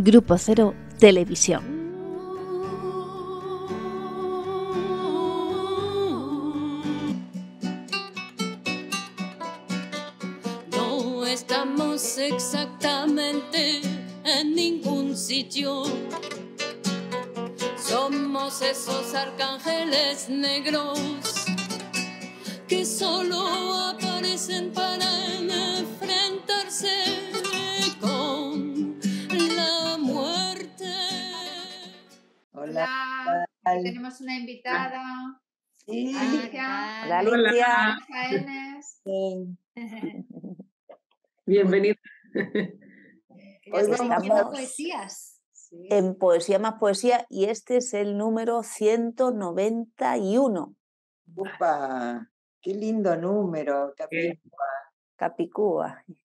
Grupo Cero Televisión. Exactamente en ningún sitio. Somos esos arcángeles negros que solo aparecen para enfrentarse con la muerte. Hola. Tenemos una invitada. Sí. Hola, Lidia. Bienvenida. Hoy estamos poesías. En Poesía más Poesía y este es el número 191. ¡Upa! ¡Qué lindo número! Capicúa. Capicúa. Sí.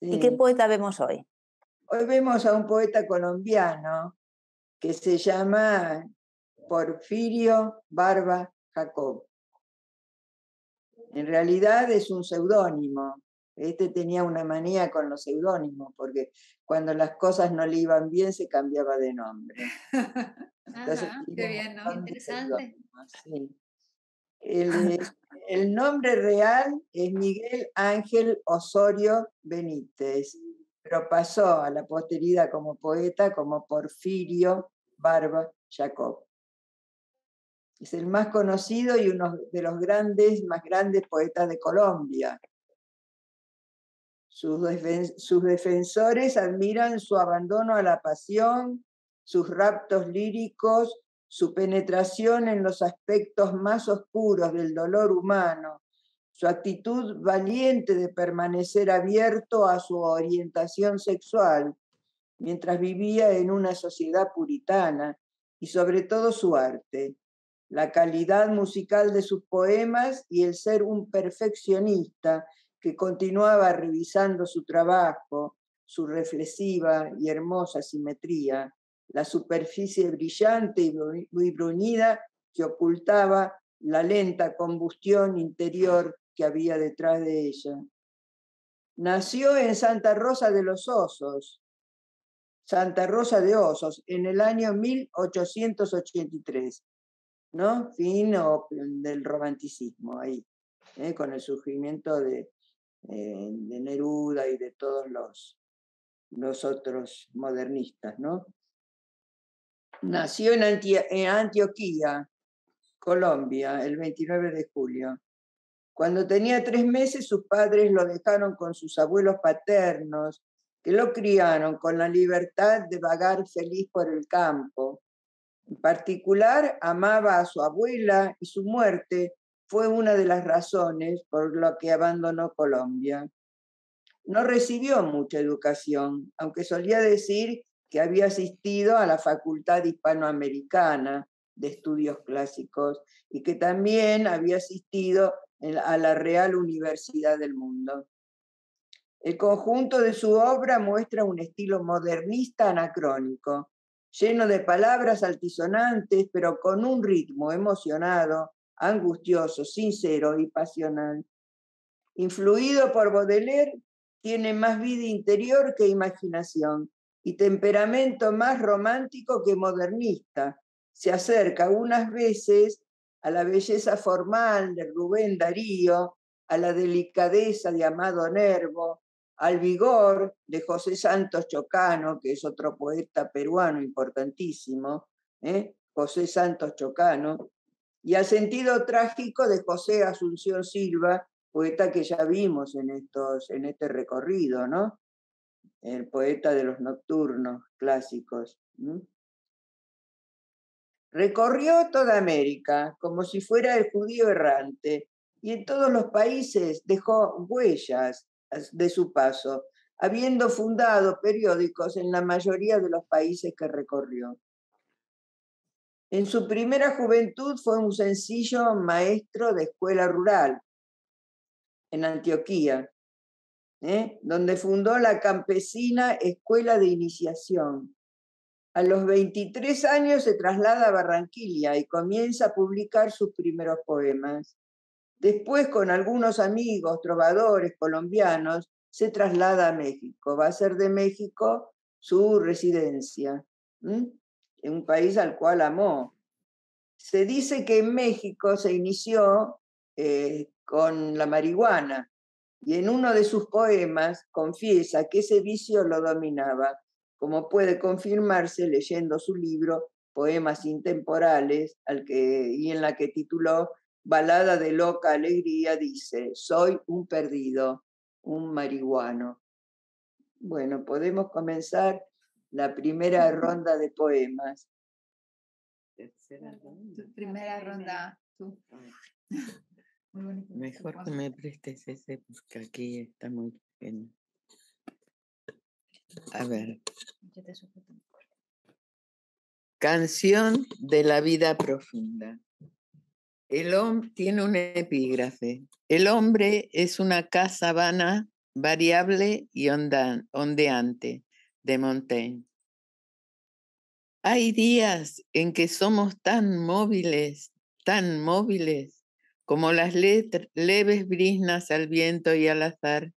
¿Y qué poeta vemos hoy? Hoy vemos a un poeta colombiano que se llama Porfirio Barba Jacob. En realidad es un seudónimo. Este tenía una manía con los seudónimos, porque cuando las cosas no le iban bien se cambiaba de nombre. Entonces, ajá, qué bien, ¿no? Interesante. Sí. El nombre real es Miguel Ángel Osorio Benítez, pero pasó a la posteridad como poeta como Porfirio Barba Jacob. Es el más conocido y uno de los más grandes poetas de Colombia. Sus defensores admiran su abandono a la pasión, sus raptos líricos, su penetración en los aspectos más oscuros del dolor humano, su actitud valiente de permanecer abierto a su orientación sexual mientras vivía en una sociedad puritana, y sobre todo su arte, la calidad musical de sus poemas y el ser un perfeccionista que continuaba revisando su trabajo, su reflexiva y hermosa simetría, la superficie brillante y bruñida que ocultaba la lenta combustión interior que había detrás de ella. Nació en Santa Rosa de los Osos, Santa Rosa de Osos, en el año 1883, ¿no? Fin del romanticismo, ahí, con el surgimiento de Neruda y de todos los otros modernistas, ¿no? Nació en Antioquia, Colombia, el 29 de julio. Cuando tenía 3 meses, sus padres lo dejaron con sus abuelos paternos, que lo criaron con la libertad de vagar feliz por el campo. En particular, amaba a su abuela y su muerte fue una de las razones por la que abandonó Colombia. No recibió mucha educación, aunque solía decir que había asistido a la Facultad Hispanoamericana de Estudios Clásicos y que también había asistido a la Real Universidad del Mundo. El conjunto de su obra muestra un estilo modernista anacrónico, lleno de palabras altisonantes, pero con un ritmo emocionado, angustioso, sincero y pasional. Influido por Baudelaire, tiene más vida interior que imaginación y temperamento más romántico que modernista. Se acerca unas veces a la belleza formal de Rubén Darío, a la delicadeza de Amado Nervo, al vigor de José Santos Chocano, que es otro poeta peruano importantísimo, José Santos Chocano, y al sentido trágico de José Asunción Silva, poeta que ya vimos en este recorrido, ¿no? El poeta de los nocturnos clásicos. Recorrió toda América como si fuera el judío errante, y en todos los países dejó huellas de su paso, habiendo fundado periódicos en la mayoría de los países que recorrió. En su primera juventud fue un sencillo maestro de escuela rural en Antioquía, donde fundó la campesina Escuela de Iniciación. A los 23 años se traslada a Barranquilla y comienza a publicar sus primeros poemas. Después, con algunos amigos trovadores colombianos, se traslada a México. Va a ser de México su residencia, en un país al cual amó. Se dice que en México se inició con la marihuana, y en uno de sus poemas confiesa que ese vicio lo dominaba, como puede confirmarse leyendo su libro Poemas Intemporales, en la que tituló Balada de loca alegría, dice: soy un perdido, un marihuano. Bueno, podemos comenzar la primera ronda de poemas. Tu primera ronda. Mejor que me prestes ese, porque aquí está muy pequeño. A ver. Canción de la vida profunda. El hombre tiene un epígrafe. El hombre es una casa vana, variable y ondeante, de Montaigne. Hay días en que somos tan móviles, como las leves brisnas al viento y al azar.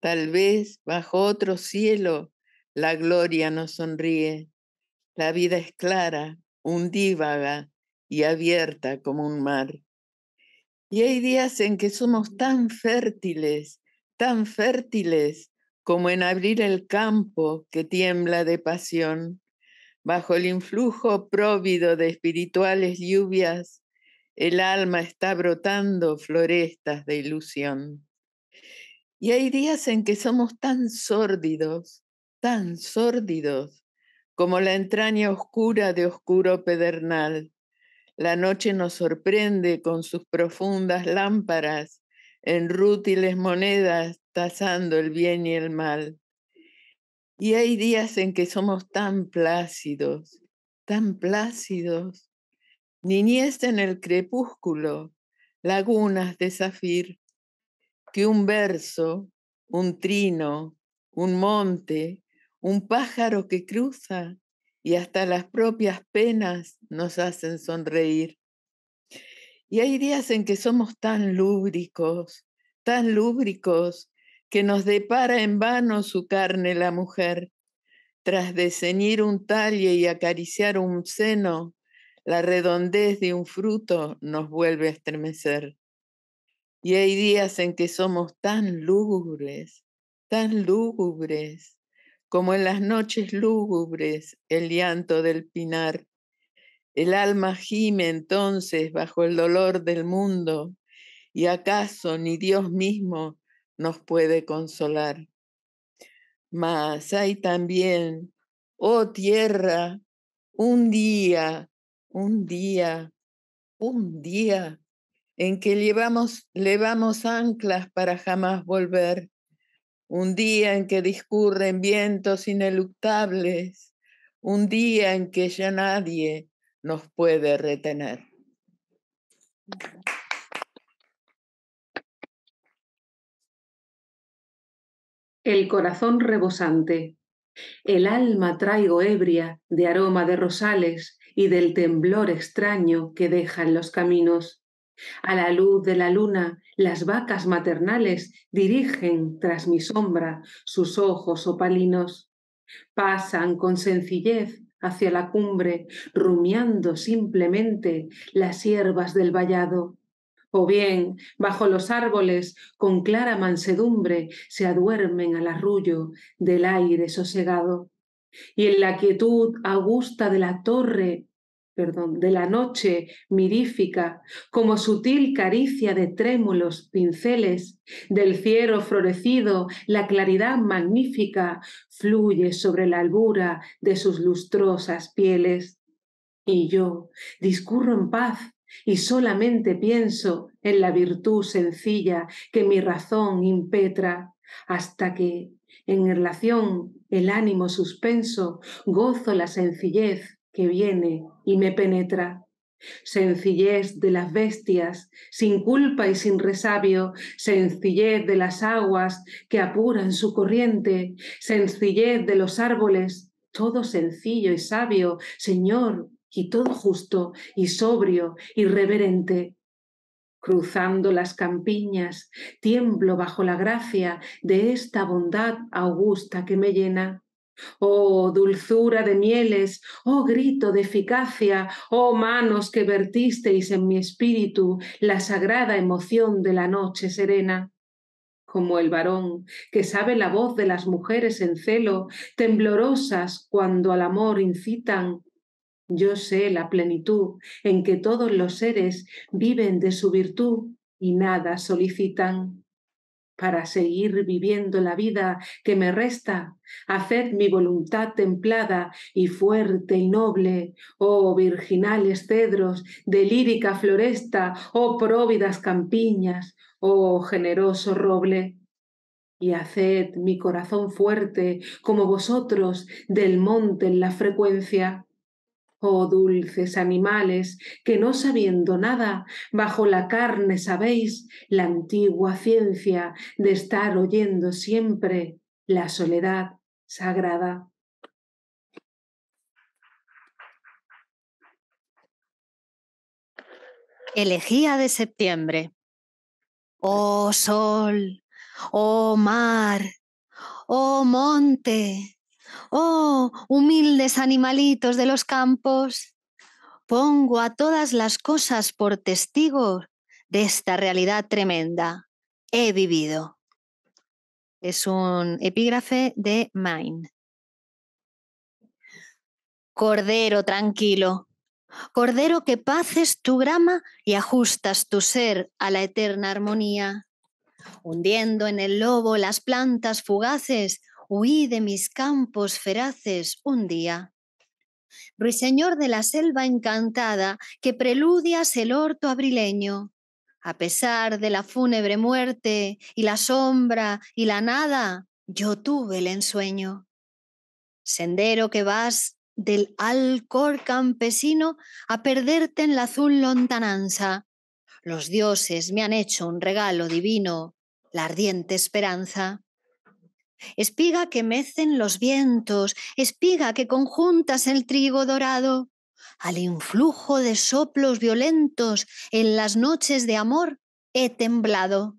Tal vez bajo otro cielo la gloria nos sonríe. La vida es clara, undívaga y abierta como un mar. Y hay días en que somos tan fértiles como en abrir el campo que tiembla de pasión. Bajo el influjo próvido de espirituales lluvias, el alma está brotando florestas de ilusión. Y hay días en que somos tan sórdidos, como la entraña oscura de oscuro pedernal. La noche nos sorprende con sus profundas lámparas, en rútiles monedas, tasando el bien y el mal. Y hay días en que somos tan plácidos, niñez en el crepúsculo, lagunas de zafir, que un verso, un trino, un monte, un pájaro que cruza, y hasta las propias penas nos hacen sonreír. Y hay días en que somos tan lúbricos, que nos depara en vano su carne la mujer. Tras de ceñir un talle y acariciar un seno, la redondez de un fruto nos vuelve a estremecer. Y hay días en que somos tan lúgubres, como en las noches lúgubres el llanto del pinar. El alma gime entonces bajo el dolor del mundo, y acaso ni Dios mismo nos puede consolar. Mas hay también, oh tierra, un día en que levamos anclas para jamás volver, un día en que discurren vientos ineluctables, un día en que ya nadie nos puede retener. El corazón rebosante. El alma traigo ebria de aroma de rosales y del temblor extraño que dejan los caminos. A la luz de la luna, las vacas maternales dirigen tras mi sombra sus ojos opalinos. Pasan con sencillez hacia la cumbre, rumiando simplemente las hierbas del vallado. O bien, bajo los árboles, con clara mansedumbre, se aduermen al arrullo del aire sosegado. Y en la quietud augusta de la noche mirífica, como sutil caricia de trémulos pinceles, del cielo florecido, la claridad magnífica fluye sobre la albura de sus lustrosas pieles. Y yo discurro en paz y solamente pienso en la virtud sencilla que mi razón impetra, hasta que, en relación el ánimo suspenso, gozo la sencillez que viene y me penetra. Sencillez de las bestias, sin culpa y sin resabio, sencillez de las aguas que apuran su corriente, sencillez de los árboles, todo sencillo y sabio, Señor, y todo justo y sobrio y reverente. Cruzando las campiñas, tiemblo bajo la gracia de esta bondad augusta que me llena. Oh dulzura de mieles, oh grito de eficacia, oh manos que vertisteis en mi espíritu la sagrada emoción de la noche serena. Como el varón que sabe la voz de las mujeres en celo, temblorosas cuando al amor incitan, yo sé la plenitud en que todos los seres viven de su virtud y nada solicitan. Para seguir viviendo la vida que me resta, haced mi voluntad templada y fuerte y noble, oh virginales cedros de lírica floresta, oh próvidas campiñas, oh generoso roble, y haced mi corazón fuerte como vosotros del monte en la frecuencia. Oh dulces animales, que no sabiendo nada, bajo la carne sabéis la antigua ciencia de estar oyendo siempre la soledad sagrada. Elegía de septiembre. Oh sol, oh mar, oh monte, oh humildes animalitos de los campos, pongo a todas las cosas por testigos de esta realidad tremenda. He vivido. Es un epígrafe de Maine. Cordero tranquilo. Cordero que paces tu grama y ajustas tu ser a la eterna armonía. Hundiendo en el lobo las plantas fugaces, huí de mis campos feraces un día. Ruiseñor de la selva encantada, que preludias el orto abrileño. A pesar de la fúnebre muerte y la sombra y la nada, yo tuve el ensueño. Sendero que vas del alcor campesino a perderte en la azul lontananza. Los dioses me han hecho un regalo divino, la ardiente esperanza. Espiga que mecen los vientos, espiga que conjuntas el trigo dorado. Al influjo de soplos violentos, en las noches de amor he temblado.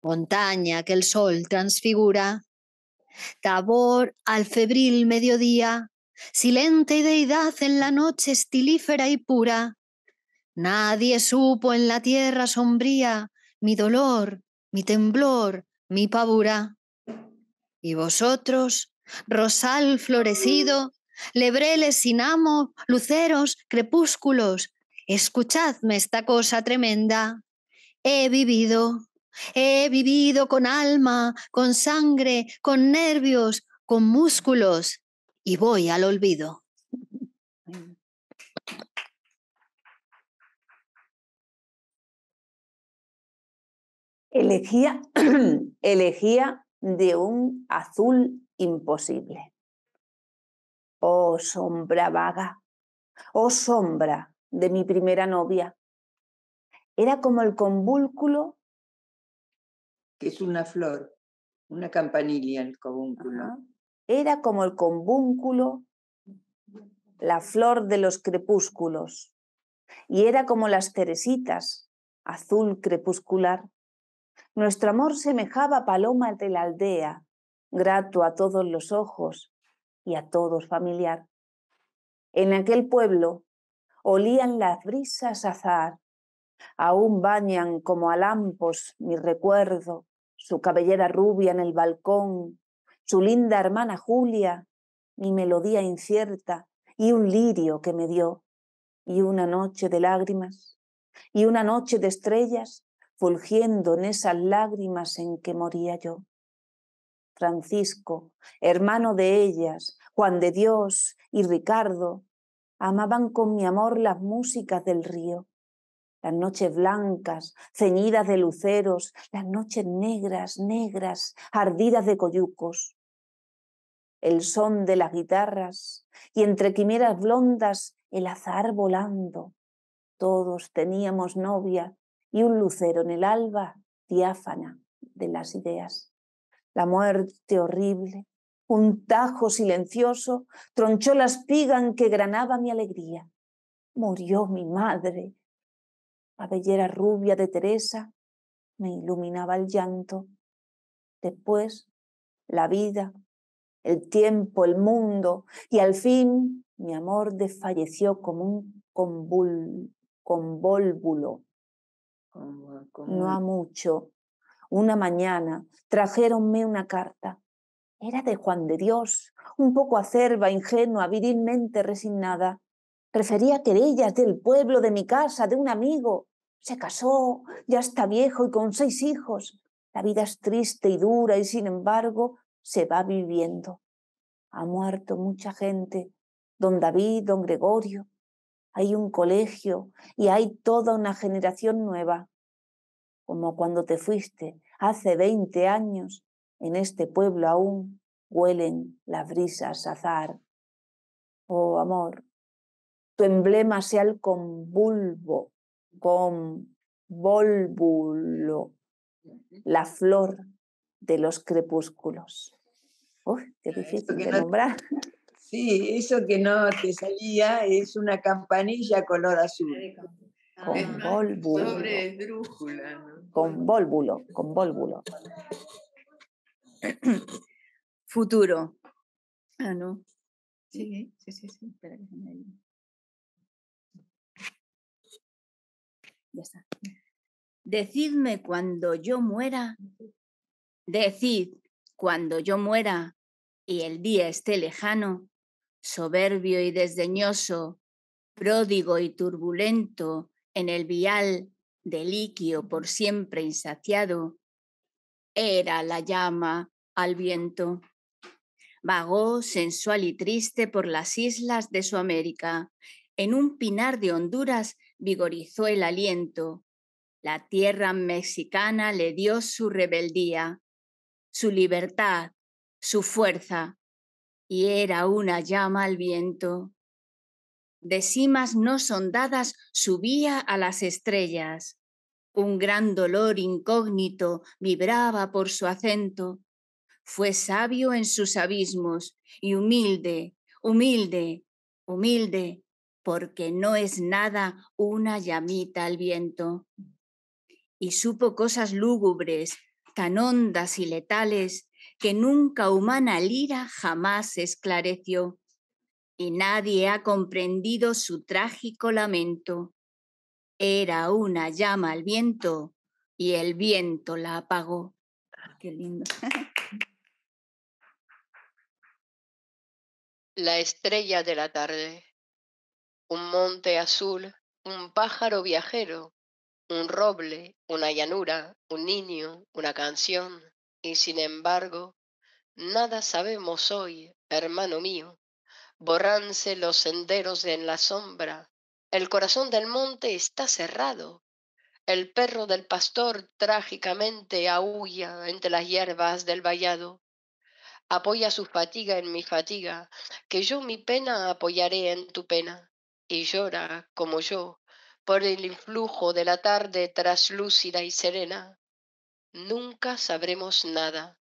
Montaña que el sol transfigura, tabor al febril mediodía, silente deidad en la noche estilífera y pura. Nadie supo en la tierra sombría mi dolor, mi temblor, mi pavura. Y vosotros, rosal florecido, lebreles sin amo, luceros, crepúsculos, escuchadme esta cosa tremenda. He vivido con alma, con sangre, con nervios, con músculos. Y voy al olvido. Elegía de un azul imposible. Oh sombra vaga, oh sombra de mi primera novia. Era como el convúnculo. Que es una flor, una campanilla el convúnculo. Ajá. Era como el convúnculo, la flor de los crepúsculos, y era como las cerecitas, azul crepuscular. Nuestro amor semejaba paloma de la aldea, grato a todos los ojos y a todos familiar. En aquel pueblo olían las brisas azahar, aún bañan como a lampos mi recuerdo, su cabellera rubia en el balcón, su linda hermana Julia, mi melodía incierta, y un lirio que me dio, y una noche de lágrimas, y una noche de estrellas, fulgiendo en esas lágrimas en que moría yo. Francisco, hermano de ellas, Juan de Dios y Ricardo, amaban con mi amor las músicas del río, las noches blancas, ceñidas de luceros, las noches negras, negras, ardidas de coyucos. El son de las guitarras y entre quimeras blondas el azahar volando. Todos teníamos novia y un lucero en el alba diáfana de las ideas. La muerte horrible, un tajo silencioso, tronchó la espiga en que granaba mi alegría. Murió mi madre. La cabellera rubia de Teresa me iluminaba el llanto. Después, la vida, el tiempo, el mundo, y al fin mi amor desfalleció como un convólvulo. No a mucho, una mañana, trajéronme una carta. Era de Juan de Dios, un poco acerba, ingenua, virilmente resignada. Refería querellas del pueblo, de mi casa, de un amigo. Se casó, ya está viejo y con 6 hijos. La vida es triste y dura y, sin embargo, se va viviendo. Ha muerto mucha gente, don David, don Gregorio. Hay un colegio y hay toda una generación nueva. Como cuando te fuiste hace 20 años, en este pueblo aún huelen las brisas azar. Oh, amor, tu emblema sea el convólvulo, la flor de los crepúsculos. Uf, qué difícil de nombrar. Sí, eso que no te salía es una campanilla color azul. Convólvulo. Sobre esdrújula, ¿no? Convólvulo. Futuro. Ah, no. Sí. Espera que se me diga. Ya está. Decidme cuando yo muera, y el día esté lejano, soberbio y desdeñoso, pródigo y turbulento en el vial del liquio por siempre insaciado, era la llama al viento. Vagó sensual y triste por las islas de su América. En un pinar de Honduras vigorizó el aliento. La tierra mexicana le dio su rebeldía, su libertad, su fuerza, y era una llama al viento. De cimas no sondadas subía a las estrellas. Un gran dolor incógnito vibraba por su acento. Fue sabio en sus abismos y humilde, porque no es nada una llamita al viento. Y supo cosas lúgubres, tan hondas y letales, que nunca humana lira jamás esclareció, y nadie ha comprendido su trágico lamento. Era una llama al viento, y el viento la apagó. ¡Qué lindo! La estrella de la tarde, un monte azul, un pájaro viajero, un roble, una llanura, un niño, una canción. Y sin embargo, nada sabemos hoy, hermano mío. Borranse los senderos en la sombra. El corazón del monte está cerrado. El perro del pastor trágicamente aúlla entre las hierbas del vallado. Apoya su fatiga en mi fatiga, que yo mi pena apoyaré en tu pena. Y llora, como yo, por el influjo de la tarde traslúcida y serena. Nunca sabremos nada.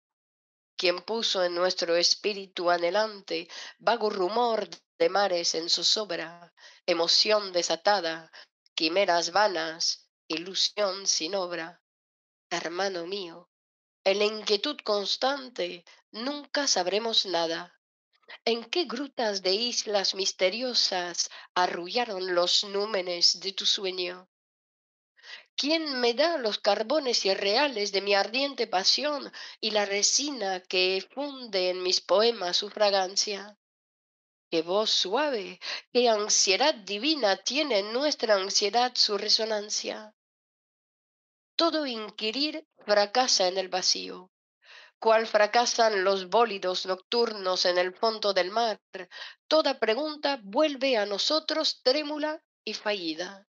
Quien puso en nuestro espíritu anhelante vago rumor de mares en zozobra, emoción desatada, quimeras vanas, ilusión sin obra. Hermano mío, en la inquietud constante nunca sabremos nada. ¿En qué grutas de islas misteriosas arrullaron los númenes de tu sueño? ¿Quién me da los carbones irreales de mi ardiente pasión y la resina que funde en mis poemas su fragancia? ¿Qué voz suave, qué ansiedad divina tiene en nuestra ansiedad su resonancia? Todo inquirir fracasa en el vacío, cual fracasan los bólidos nocturnos en el fondo del mar. Toda pregunta vuelve a nosotros trémula y fallida.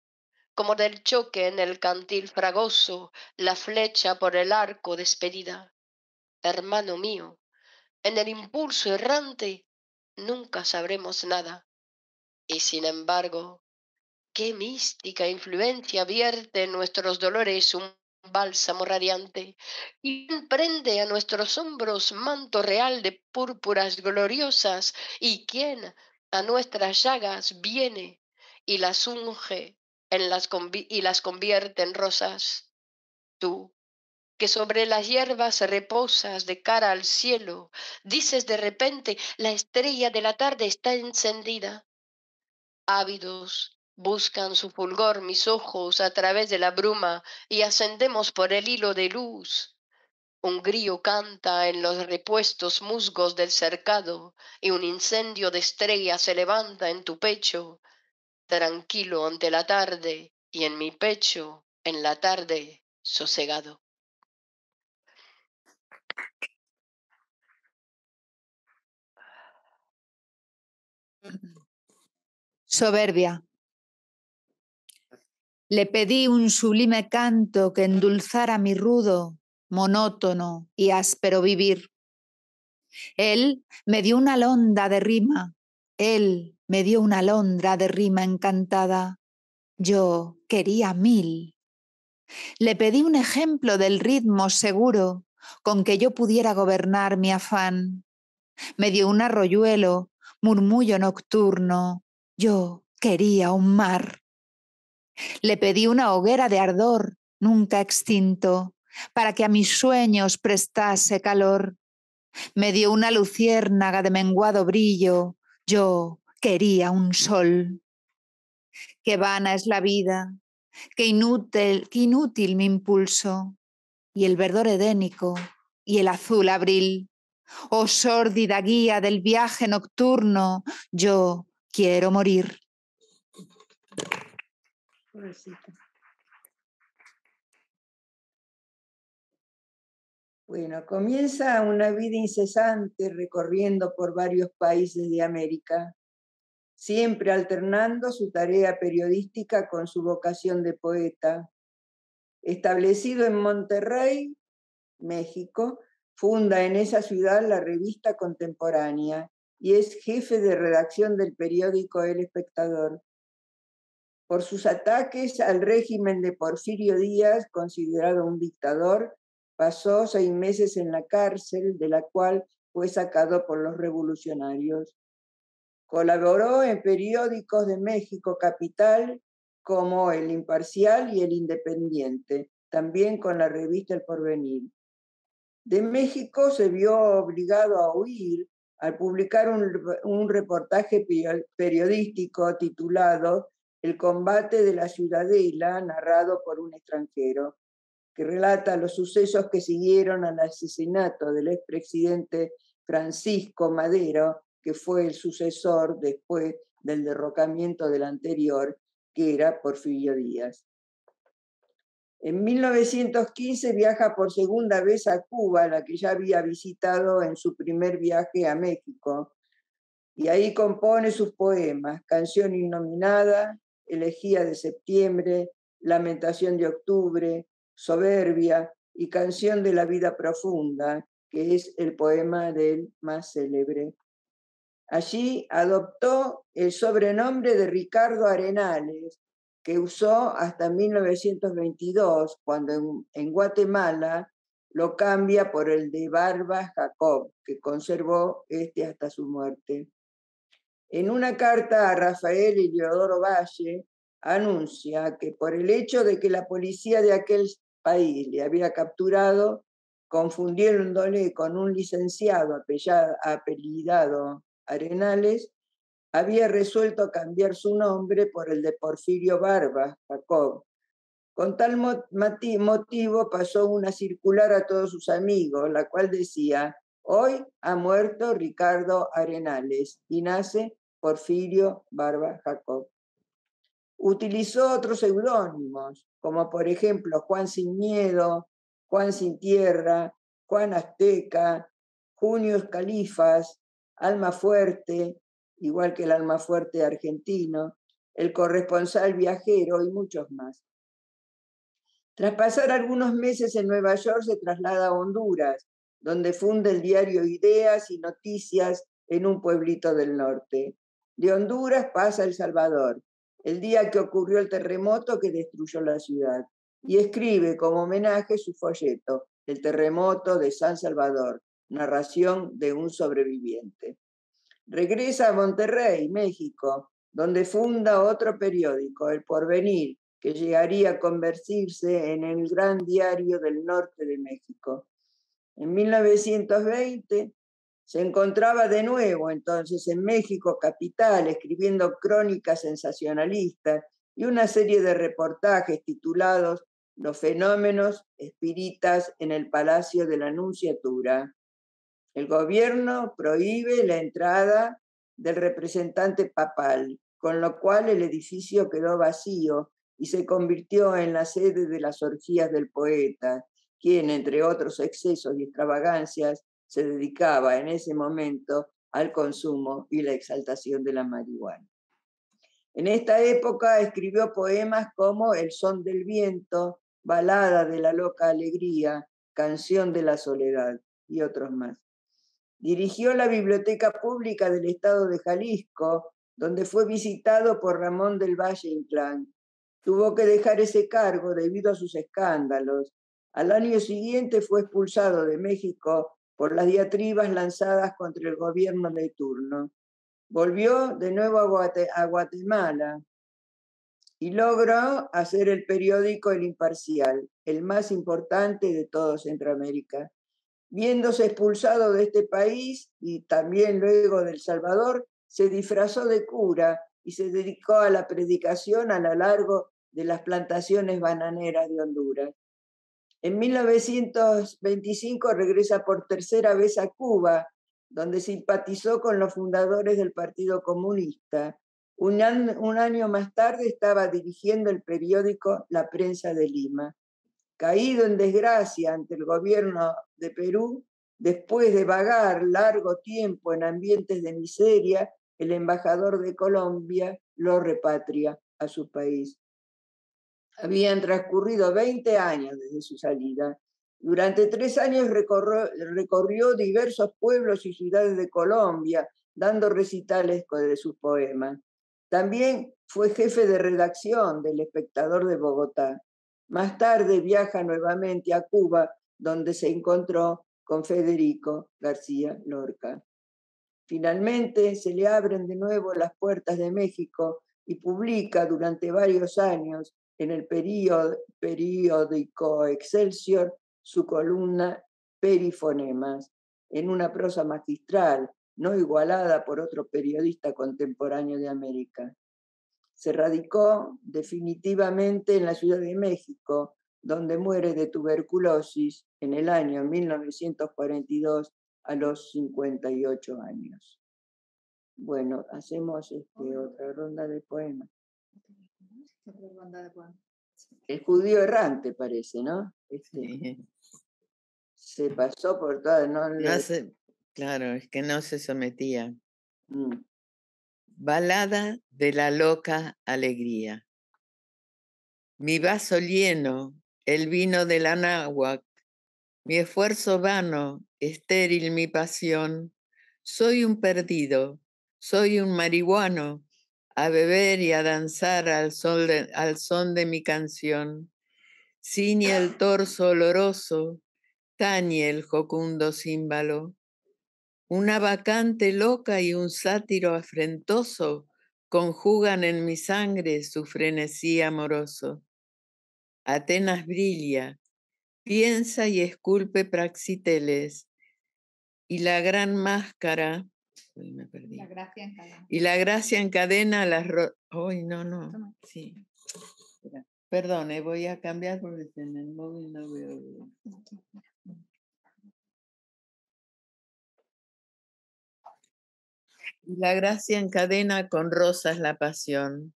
Como del choque en el cantil fragoso, la flecha por el arco despedida. Hermano mío, en el impulso errante nunca sabremos nada. Y sin embargo, qué mística influencia vierte en nuestros dolores un bálsamo radiante, y prende a nuestros hombros manto real de púrpuras gloriosas, y quien a nuestras llagas viene y las unge y las convierte en rosas. Tú, que sobre las hierbas reposas de cara al cielo, dices de repente, la estrella de la tarde está encendida. Ávidos buscan su fulgor mis ojos a través de la bruma y ascendemos por el hilo de luz. Un grillo canta en los repuestos musgos del cercado y un incendio de estrellas se levanta en tu pecho, tranquilo ante la tarde y en mi pecho, en la tarde, sosegado. Soberbia. Le pedí un sublime canto que endulzara mi rudo, monótono y áspero vivir. Él me dio una alondra de rima, él me dio una alondra de rima encantada. Yo quería 1000. Le pedí un ejemplo del ritmo seguro con que yo pudiera gobernar mi afán. Me dio un arroyuelo, murmullo nocturno. Yo quería un mar. Le pedí una hoguera de ardor, nunca extinto, para que a mis sueños prestase calor. Me dio una luciérnaga de menguado brillo. Yo quería un sol. Qué vana es la vida, qué inútil mi impulso, y el verdor edénico, y el azul abril. Oh sórdida guía del viaje nocturno, yo quiero morir. Bueno, comienza una vida incesante recorriendo por varios países de América, siempre alternando su tarea periodística con su vocación de poeta. Establecido en Monterrey, México, funda en esa ciudad la revista Contemporánea y es jefe de redacción del periódico El Espectador. Por sus ataques al régimen de Porfirio Díaz, considerado un dictador, pasó 6 meses en la cárcel, de la cual fue sacado por los revolucionarios. Colaboró en periódicos de México capital como El Imparcial y El Independiente, también con la revista El Porvenir. De México se vio obligado a huir al publicar un reportaje periodístico titulado El combate de la ciudadela, narrado por un extranjero, que relata los sucesos que siguieron al asesinato del expresidente Francisco Madero, que fue el sucesor después del derrocamiento del anterior, que era Porfirio Díaz. En 1915 viaja por segunda vez a Cuba, la que ya había visitado en su primer viaje a México, y ahí compone sus poemas: Canción Innominada, Elegía de Septiembre, Lamentación de Octubre, Soberbia y Canción de la Vida Profunda, que es el poema del más célebre. Allí adoptó el sobrenombre de Ricardo Arenales, que usó hasta 1922, cuando en Guatemala lo cambia por el de Barba Jacob, que conservó este hasta su muerte. En una carta a Rafael y Leodoro Valle, anuncia que por el hecho de que la policía de aquel país le había capturado, confundiéndole con un licenciado apellidado Arenales, había resuelto cambiar su nombre por el de Porfirio Barba Jacob. Con tal motivo pasó una circular a todos sus amigos, la cual decía: hoy ha muerto Ricardo Arenales y nace Porfirio Barba Jacob. Utilizó otros seudónimos, como por ejemplo Juan Sin Miedo, Juan Sin Tierra, Juan Azteca, Junius Califas, Alma Fuerte, igual que el Alma Fuerte argentino, el Corresponsal Viajero y muchos más. Tras pasar algunos meses en Nueva York, se traslada a Honduras, donde funda el diario Ideas y Noticias en un pueblito del norte. De Honduras pasa a El Salvador, el día que ocurrió el terremoto que destruyó la ciudad, y escribe como homenaje su folleto, El terremoto de San Salvador, narración de un sobreviviente. Regresa a Monterrey, México, donde funda otro periódico, El Porvenir, que llegaría a convertirse en el gran diario del norte de México. En 1920 se encontraba de nuevo entonces en México capital, escribiendo crónicas sensacionalistas y una serie de reportajes titulados Los fenómenos espiritas en el Palacio de la Nunciatura. El gobierno prohíbe la entrada del representante papal, con lo cual el edificio quedó vacío y se convirtió en la sede de las orgías del poeta, quien, entre otros excesos y extravagancias, se dedicaba en ese momento al consumo y la exaltación de la marihuana. En esta época escribió poemas como El son del viento, Balada de la loca alegría, Canción de la soledad y otros más. Dirigió la Biblioteca Pública del Estado de Jalisco, donde fue visitado por Ramón del Valle Inclán. Tuvo que dejar ese cargo debido a sus escándalos. Al año siguiente fue expulsado de México por las diatribas lanzadas contra el gobierno de turno. Volvió de nuevo a Guatemala y logró hacer el periódico El Imparcial, el más importante de todo Centroamérica. Viéndose expulsado de este país y también luego de El Salvador, se disfrazó de cura y se dedicó a la predicación a lo largo de las plantaciones bananeras de Honduras. En 1925 regresa por tercera vez a Cuba, donde simpatizó con los fundadores del Partido Comunista. Un año más tarde estaba dirigiendo el periódico La Prensa de Lima. Caído en desgracia ante el gobierno de Perú, después de vagar largo tiempo en ambientes de miseria, el embajador de Colombia lo repatria a su país. Habían transcurrido 20 años desde su salida. Durante 3 años recorrió diversos pueblos y ciudades de Colombia, dando recitales de sus poemas. También fue jefe de redacción del Espectador de Bogotá. Más tarde viaja nuevamente a Cuba, donde se encontró con Federico García Lorca. Finalmente se le abren de nuevo las puertas de México y publica durante varios años en el periódico Excelsior su columna Perifonemas, en una prosa magistral no igualada por otro periodista contemporáneo de América. Se radicó definitivamente en la Ciudad de México, donde muere de tuberculosis en el año 1942 a los 58 años. Bueno, hacemos otra ronda de poemas. El judío errante parece, ¿no? Se pasó por todas. Claro, es que no se sometía. Balada de la loca alegría. Mi vaso lleno, el vino del Anáhuac, mi esfuerzo vano, estéril mi pasión, soy un perdido, soy un marihuano, a beber y a danzar al son de mi canción. Ciñe el torso oloroso, tañe el jocundo címbalo. Una bacante loca y un sátiro afrentoso conjugan en mi sangre su frenesí amoroso. Atenas brilla, piensa y esculpe Praxiteles, y la gran máscara, la gracia encadena las rosas. Perdone, voy a cambiar porque en el móvil no veo bien. Y la gracia encadena con rosas la pasión.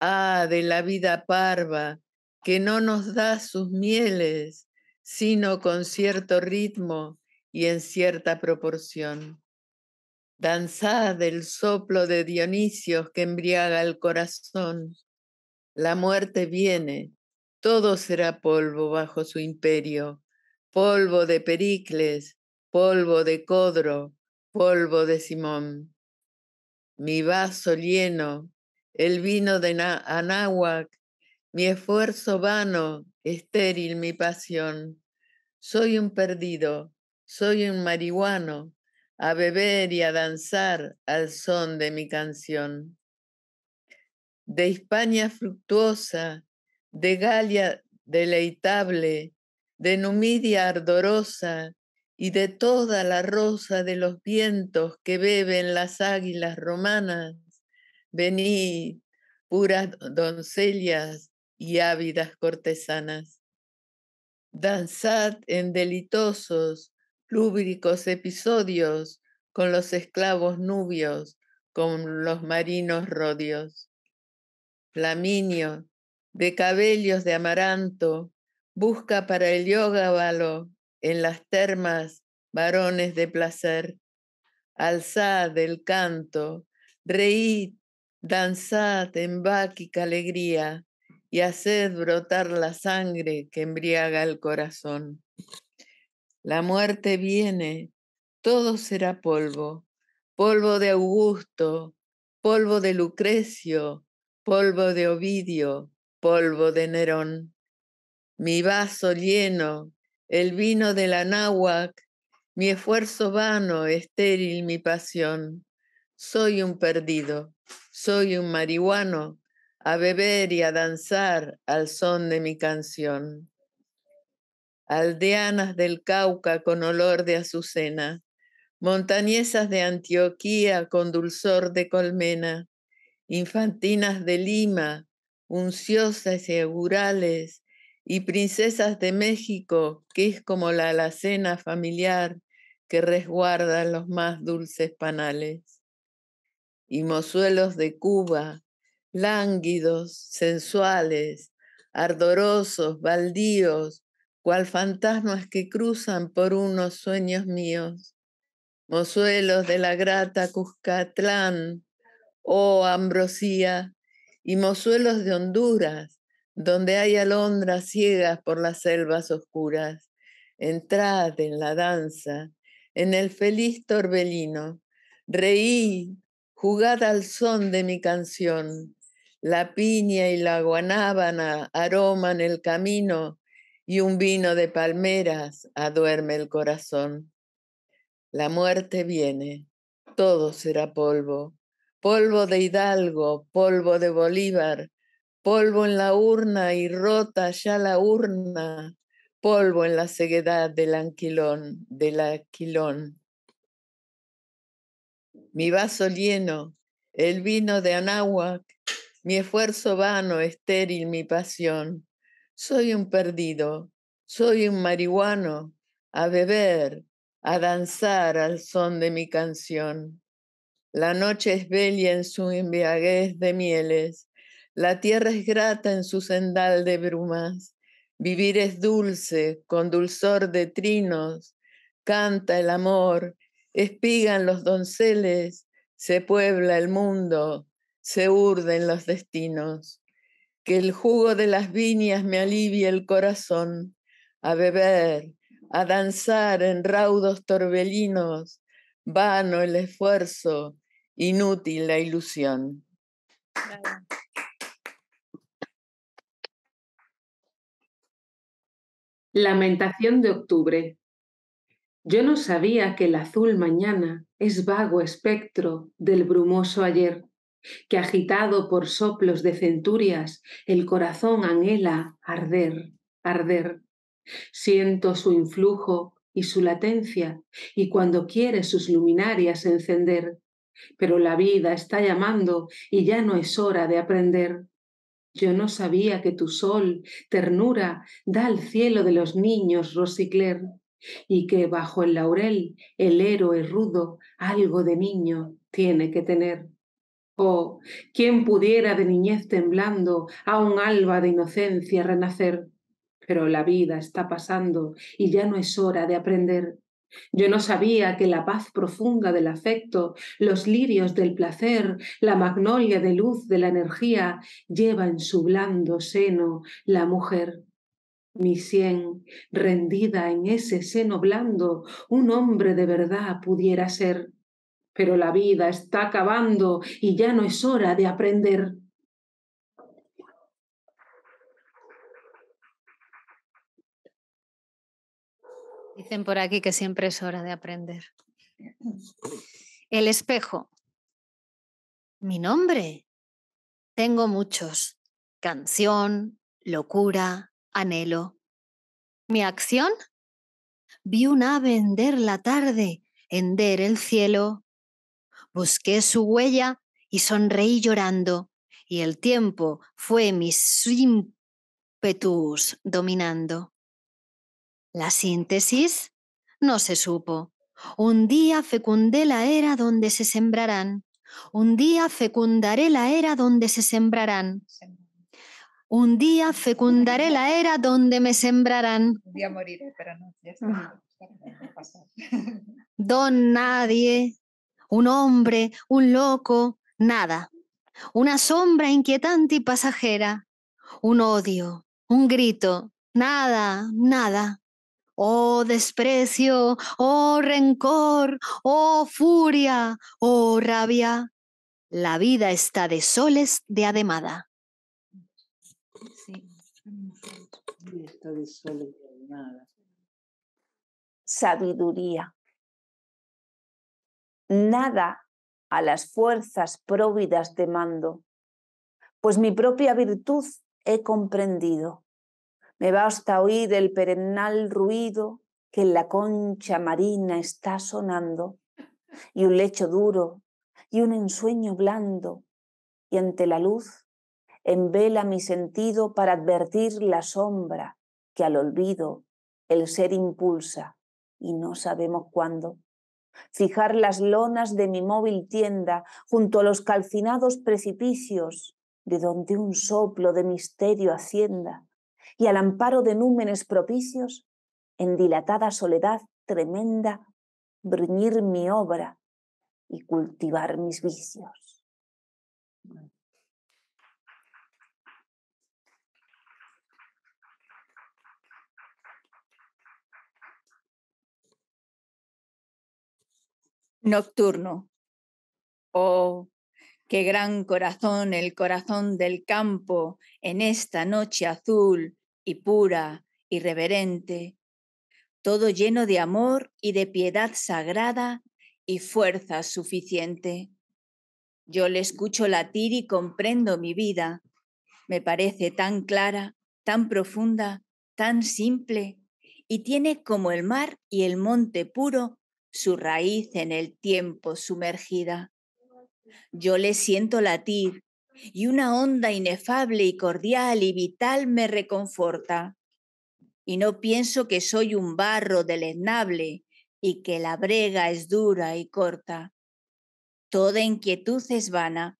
Ah, de la vida parva, que no nos da sus mieles, sino con cierto ritmo y en cierta proporción. Danzad del soplo de Dionisios que embriaga el corazón. La muerte viene, todo será polvo bajo su imperio, polvo de Pericles, polvo de Codro, polvo de Simón. Mi vaso lleno, el vino de Anáhuac, mi esfuerzo vano, estéril mi pasión. Soy un perdido, soy un marihuano, a beber y a danzar al son de mi canción. De Hispania fructuosa, de Galia deleitable, de Numidia ardorosa y de toda la rosa de los vientos que beben las águilas romanas, venid, puras doncellas y ávidas cortesanas. Danzad en delitosos, lúbricos episodios con los esclavos nubios, con los marinos rodios. Flaminio, de cabellos de amaranto, busca para el heliógabalo en las termas varones de placer. Alzad el canto, reíd, danzad en báquica alegría y haced brotar la sangre que embriaga el corazón. La muerte viene, todo será polvo, polvo de Augusto, polvo de Lucrecio, polvo de Ovidio, polvo de Nerón. Mi vaso lleno, el vino del Anáhuac, mi esfuerzo vano, estéril mi pasión. Soy un perdido, soy un marihuano, a beber y a danzar al son de mi canción. Aldeanas del Cauca con olor de azucena, montañesas de Antioquia con dulzor de colmena, infantinas de Lima, unciosas y augurales, y princesas de México, que es como la alacena familiar que resguarda los más dulces panales. Y mozuelos de Cuba, lánguidos, sensuales, ardorosos, baldíos, cual fantasmas que cruzan por unos sueños míos. Mozuelos de la grata Cuscatlán, oh ambrosía, y mozuelos de Honduras, donde hay alondras ciegas por las selvas oscuras. Entrad en la danza, en el feliz torbellino, reíd, jugad al son de mi canción. La piña y la guanábana aroman el camino, y un vino de palmeras aduerme el corazón. La muerte viene, todo será polvo, polvo de Hidalgo, polvo de Bolívar, polvo en la urna y rota ya la urna, polvo en la ceguedad del aquilón. Mi vaso lleno, el vino de Anáhuac, mi esfuerzo vano, estéril mi pasión. Soy un perdido, soy un marihuano, a beber, a danzar al son de mi canción. La noche es bella en su embriaguez de mieles, la tierra es grata en su sendal de brumas, vivir es dulce, con dulzor de trinos, canta el amor, espigan los donceles, se puebla el mundo, se urden los destinos. Que el jugo de las viñas me alivie el corazón, a beber, a danzar en raudos torbellinos, vano el esfuerzo, inútil la ilusión. Lamentación de octubre. Yo no sabía que el azul mañana es vago espectro del brumoso ayer, que agitado por soplos de centurias el corazón anhela arder, arder. Siento su influjo y su latencia, y cuando quiere sus luminarias encender, pero la vida está llamando y ya no es hora de aprender. Yo no sabía que tu sol, ternura, da al cielo de los niños rosicler, y que bajo el laurel el héroe rudo algo de niño tiene que tener. Oh, ¿quién pudiera de niñez temblando a un alba de inocencia renacer? Pero la vida está pasando y ya no es hora de aprender. Yo no sabía que la paz profunda del afecto, los lirios del placer, la magnolia de luz de la energía, lleva en su blando seno la mujer. Mi sien, rendida en ese seno blando, un hombre de verdad pudiera ser. Pero la vida está acabando y ya no es hora de aprender. Dicen por aquí que siempre es hora de aprender. El espejo. Mi nombre. Tengo muchos. Canción, locura, anhelo. ¿Mi acción? Vi un ave hender la tarde, hender el cielo. Busqué su huella y sonreí llorando, y el tiempo fue mis ímpetus dominando. La síntesis no se supo. Un día fecundaré la era donde se sembrarán. Un día fecundaré la era donde se sembrarán. Un día fecundaré la era donde me sembrarán. Un día moriré, pero no, ya está. Don nadie, un hombre, un loco, nada. Una sombra inquietante y pasajera. Un odio, un grito, nada, nada. Oh desprecio, oh rencor, oh furia, oh rabia. La vida está de soles de ademada. Sí. Está de soles de ademada. Sabiduría. Nada a las fuerzas próvidas te mando, pues mi propia virtud he comprendido. Me basta oír el perennal ruido que en la concha marina está sonando, y un lecho duro, y un ensueño blando, y ante la luz envela mi sentido para advertir la sombra que al olvido el ser impulsa, y no sabemos cuándo. Fijar las lonas de mi móvil tienda junto a los calcinados precipicios, de donde un soplo de misterio hacienda, y al amparo de númenes propicios, en dilatada soledad tremenda, bruñir mi obra y cultivar mis vicios. Nocturno. Oh, qué gran corazón, el corazón del campo, en esta noche azul y pura, irreverente, todo lleno de amor y de piedad sagrada y fuerza suficiente. Yo le escucho latir y comprendo mi vida. Me parece tan clara, tan profunda, tan simple, y tiene como el mar y el monte puro su raíz en el tiempo sumergida. Yo le siento latir, y una onda inefable y cordial y vital me reconforta. Y no pienso que soy un barro deleznable y que la brega es dura y corta. Toda inquietud es vana,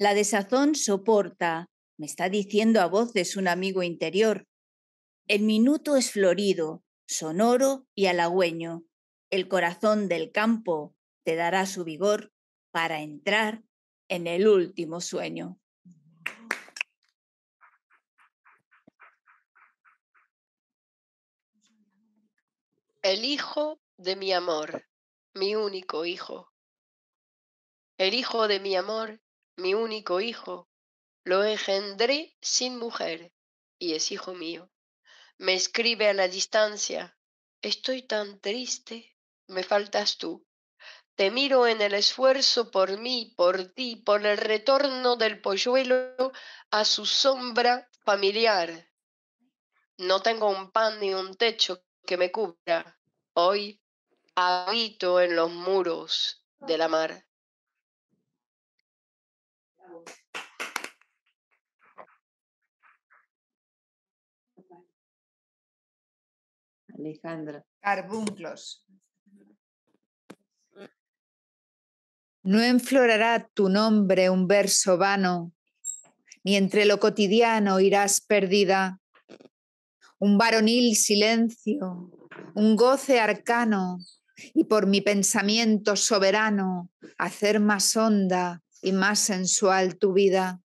la desazón soporta, me está diciendo a voces un amigo interior. El minuto es florido, sonoro y halagüeño. El corazón del campo te dará su vigor para entrar en el último sueño. El hijo de mi amor, mi único hijo. El hijo de mi amor, mi único hijo, lo engendré sin mujer y es hijo mío. Me escribe a la distancia, estoy tan triste, me faltas tú. Te miro en el esfuerzo por mí, por ti, por el retorno del polluelo a su sombra familiar. No tengo un pan ni un techo que me cubra. Hoy habito en los muros de la mar. Alejandra. Carbunclos. No enflorará tu nombre un verso vano, ni entre lo cotidiano irás perdida. Un varonil silencio, un goce arcano, y por mi pensamiento soberano hacer más honda y más sensual tu vida.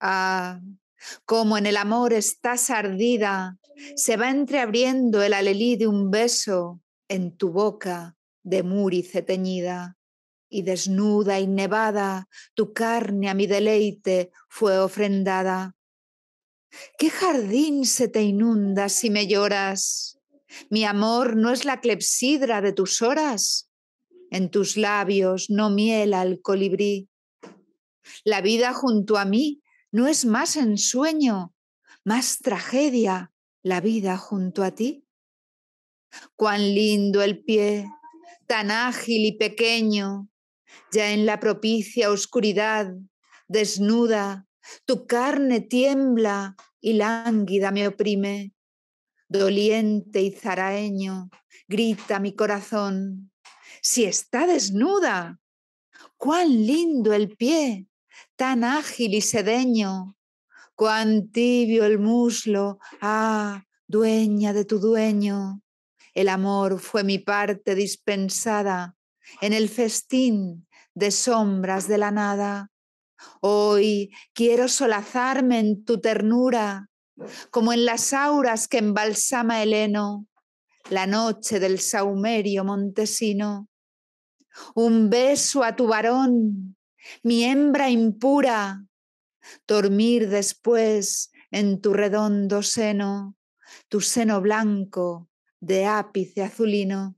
Ah, como en el amor estás ardida, se va entreabriendo el alelí de un beso en tu boca de murice teñida. Y desnuda y nevada, tu carne a mi deleite fue ofrendada. ¿Qué jardín se te inunda si me lloras? Mi amor no es la clepsidra de tus horas. En tus labios no miela el colibrí. La vida junto a mí no es más ensueño, más tragedia la vida junto a ti. Cuán lindo el pie, tan ágil y pequeño, ya en la propicia oscuridad, desnuda, tu carne tiembla y lánguida me oprime. Doliente y zaraeño, grita mi corazón, si está desnuda. Cuán lindo el pie, tan ágil y sedeño, cuán tibio el muslo, ah, dueña de tu dueño. El amor fue mi parte dispensada en el festín de sombras de la nada. Hoy quiero solazarme en tu ternura, como en las auras que embalsama el heno, la noche del saumerio montesino. Un beso a tu varón, mi hembra impura, dormir después en tu redondo seno, tu seno blanco de ápice azulino.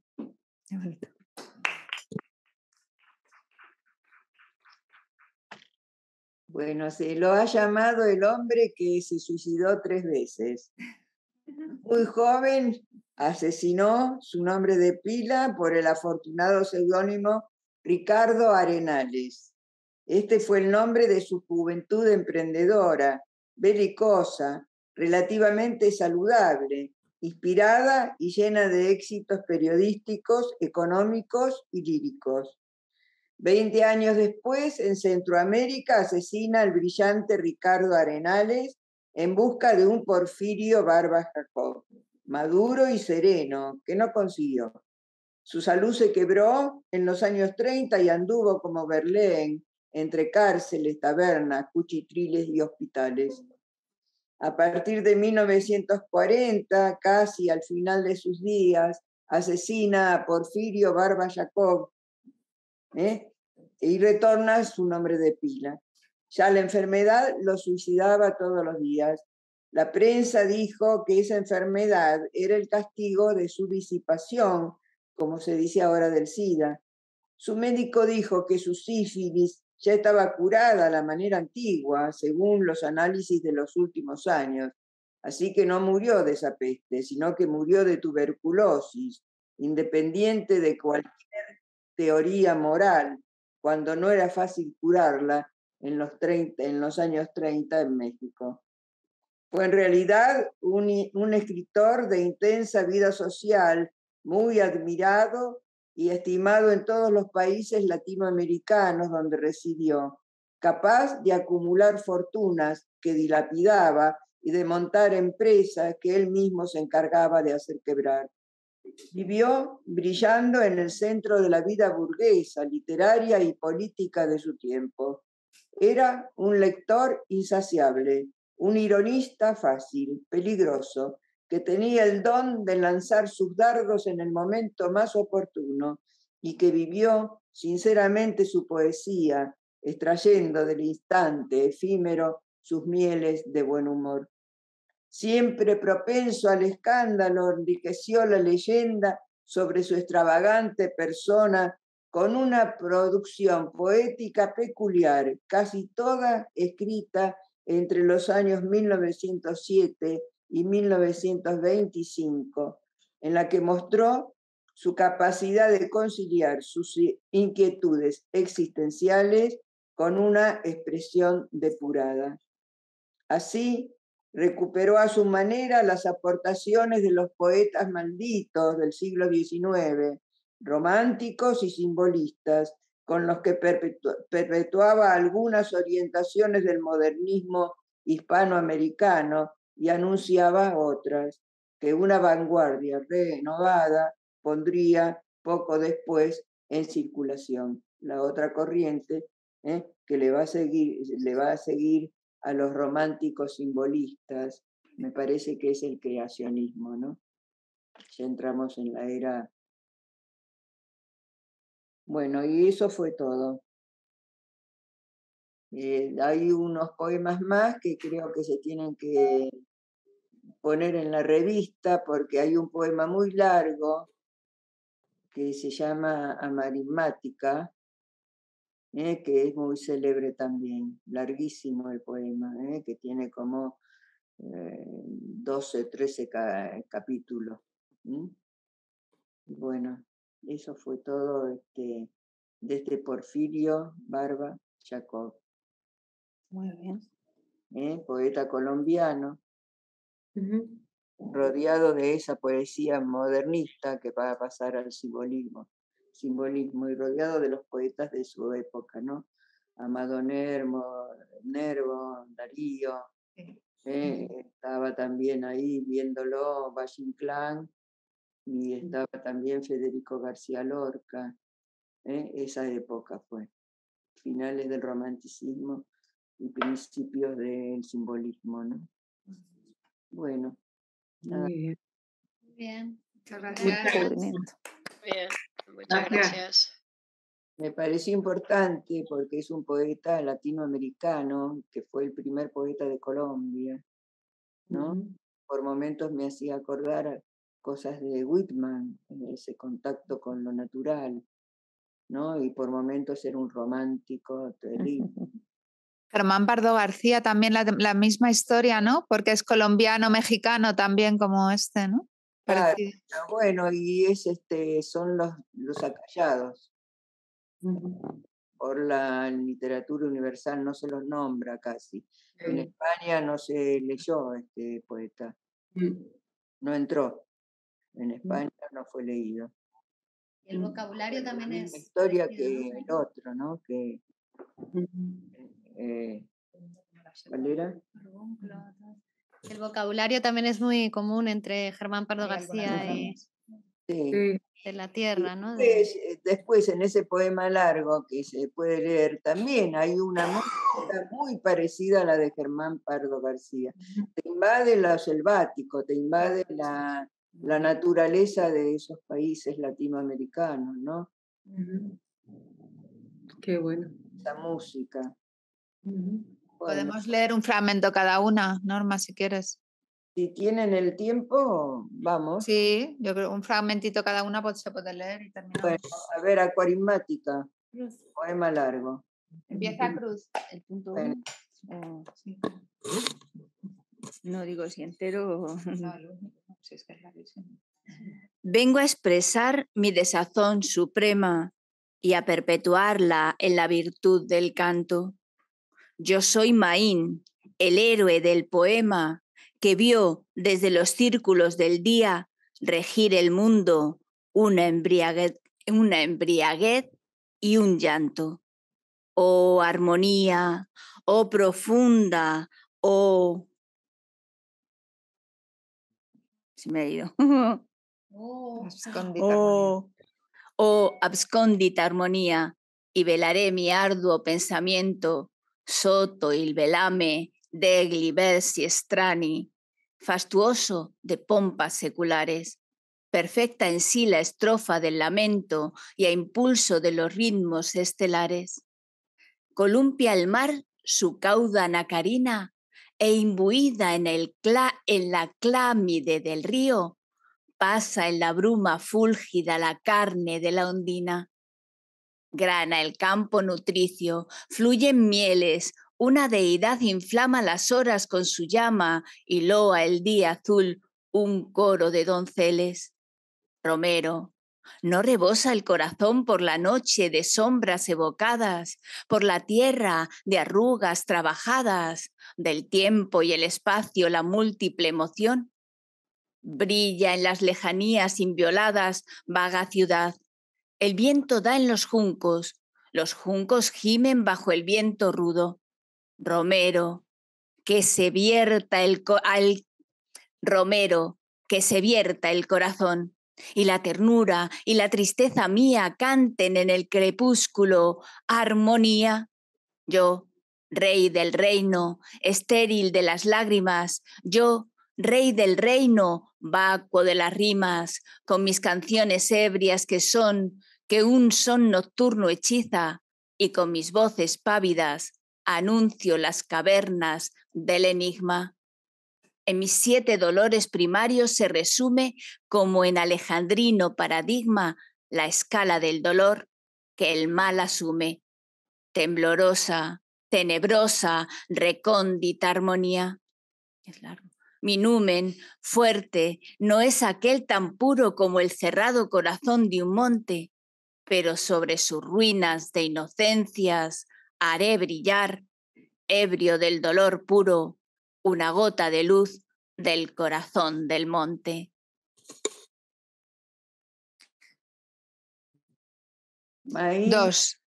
Bueno, se lo ha llamado el hombre que se suicidó 3 veces. Muy joven, asesinó su nombre de pila por el afortunado seudónimo Ricardo Arenales. Este fue el nombre de su juventud emprendedora, belicosa, relativamente saludable, inspirada y llena de éxitos periodísticos, económicos y líricos. 20 años después, en Centroamérica, asesina al brillante Ricardo Arenales en busca de un Porfirio Barba Jacob, maduro y sereno, que no consiguió. Su salud se quebró en los años 30 y anduvo como Verlaine, entre cárceles, tabernas, cuchitriles y hospitales. A partir de 1940, casi al final de sus días, asesina a Porfirio Barba Jacob, y retorna su nombre de pila. Ya la enfermedad lo suicidaba todos los días. La prensa dijo que esa enfermedad era el castigo de su disipación, como se dice ahora del SIDA. Su médico dijo que su sífilis ya estaba curada a la manera antigua, según los análisis de los últimos años. Así que no murió de esa peste, sino que murió de tuberculosis, independiente de cualquier teoría moral, cuando no era fácil curarla en los años 30 en México. Fue en realidad un escritor de intensa vida social, muy admirado y estimado en todos los países latinoamericanos donde residió, capaz de acumular fortunas que dilapidaba y de montar empresas que él mismo se encargaba de hacer quebrar. Vivió brillando en el centro de la vida burguesa, literaria y política de su tiempo. Era un lector insaciable, un ironista fácil, peligroso, que tenía el don de lanzar sus dardos en el momento más oportuno y que vivió sinceramente su poesía, extrayendo del instante efímero sus mieles de buen humor. Siempre propenso al escándalo, enriqueció la leyenda sobre su extravagante persona con una producción poética peculiar, casi toda escrita entre los años 1907 y 1925, en la que mostró su capacidad de conciliar sus inquietudes existenciales con una expresión depurada. Así, recuperó a su manera las aportaciones de los poetas malditos del siglo XIX, románticos y simbolistas, con los que perpetuaba algunas orientaciones del modernismo hispanoamericano y anunciaba otras, que una vanguardia renovada pondría poco después en circulación. La otra corriente, que le va a seguir a los románticos simbolistas, me parece que es el creacionismo, ¿no? Ya entramos en la era. Bueno, y eso fue todo. Hay unos poemas más que creo que se tienen que poner en la revista, porque hay un poema muy largo que se llama Acuarimántica, que es muy célebre también, larguísimo el poema, que tiene como 12, 13 capítulos. Y bueno, eso fue todo de este Porfirio Barba Jacob. Muy bien. Poeta colombiano, rodeado de esa poesía modernista que va a pasar al simbolismo y rodeado de los poetas de su época, ¿no? Amado Nervo, Darío, estaba también ahí viéndolo Valle Inclán, y estaba también Federico García Lorca. Esa época fue, finales del romanticismo y principios del simbolismo, ¿no? Bueno. Muy bien. Muy bien. Muchas gracias. Muy bien. Muchas gracias. Me pareció importante porque es un poeta latinoamericano que fue el primer poeta de Colombia, ¿no? Por momentos me hacía acordar cosas de Whitman, ese contacto con lo natural, ¿no? Y por momentos era un romántico terrible. Germán Pardo García también la misma historia, ¿no? Porque es colombiano mexicano también como este, ¿no? Claro, bueno, y es son los acallados. Por la literatura universal no se los nombra casi. En España no se leyó este poeta. No entró. En España no fue leído. El vocabulario también es... La historia que el otro, ¿no? Que... ¿cuál era? El vocabulario también es muy común entre Germán Pardo García y de la tierra, ¿no? Después en ese poema largo que se puede leer también hay una música muy parecida a la de Germán Pardo García. Te invade lo selvático, te invade la naturaleza de esos países latinoamericanos, ¿no? Qué bueno. Esa música. Bueno. Podemos leer un fragmento cada una, Norma, si quieres. Si tienen el tiempo, vamos. Sí, yo creo un fragmentito cada una se puede leer y terminamos. Bueno, a ver, Acuarimántica, poema largo. Empieza Cruz, el punto uno. Sí. No digo si entero o... Vengo a expresar mi desazón suprema y a perpetuarla en la virtud del canto. Yo soy Maín, el héroe del poema que vio desde los círculos del día regir el mundo una embriaguez y un llanto. Oh armonía, oh profunda, oh... Se me ha ido. Oh abscóndita armonía, y velaré mi arduo pensamiento soto il velame degli versi strani, fastuoso de pompas seculares, perfecta en sí la estrofa del lamento y a impulso de los ritmos estelares. Columpia el mar su cauda nacarina e imbuida en la clámide del río, pasa en la bruma fúlgida la carne de la ondina. Grana el campo nutricio, fluyen mieles, una deidad inflama las horas con su llama y loa el día azul un coro de donceles. Romero, ¿no rebosa el corazón por la noche de sombras evocadas, por la tierra de arrugas trabajadas, del tiempo y el espacio la múltiple emoción? Brilla en las lejanías invioladas vaga ciudad. El viento da en los juncos gimen bajo el viento rudo. Romero, que se vierta el corazón, y la ternura y la tristeza mía canten en el crepúsculo armonía. Yo, rey del reino, estéril de las lágrimas, yo, rey del reino, vacuo de las rimas, con mis canciones ebrias que un son nocturno hechiza, y con mis voces pávidas anuncio las cavernas del enigma. En mis 7 dolores primarios se resume, como en alejandrino paradigma, la escala del dolor que el mal asume. Temblorosa, tenebrosa, recóndita armonía. Es largo. Mi numen, fuerte, no es aquel tan puro como el cerrado corazón de un monte, pero sobre sus ruinas de inocencias haré brillar, ebrio del dolor puro, una gota de luz del corazón del monte. Maín. Dos.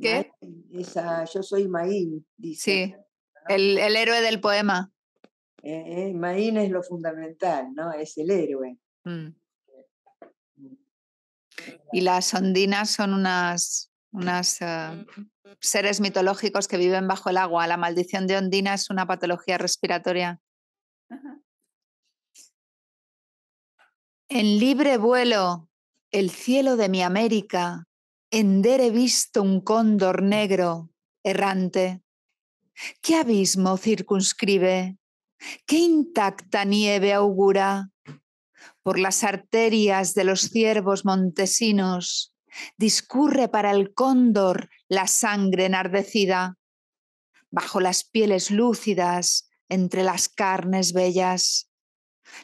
¿Qué? Maín, esa, yo soy Maín, dice. Sí, el héroe del poema. Maín es lo fundamental, ¿no? Es el héroe. Mm. Y las ondinas son unos seres mitológicos que viven bajo el agua. La maldición de Ondina es una patología respiratoria. Ajá. En libre vuelo, el cielo de mi América, ender he visto un cóndor negro errante. ¿Qué abismo circunscribe? ¿Qué intacta nieve augura? Por las arterias de los ciervos montesinos discurre para el cóndor la sangre enardecida, bajo las pieles lúcidas, entre las carnes bellas.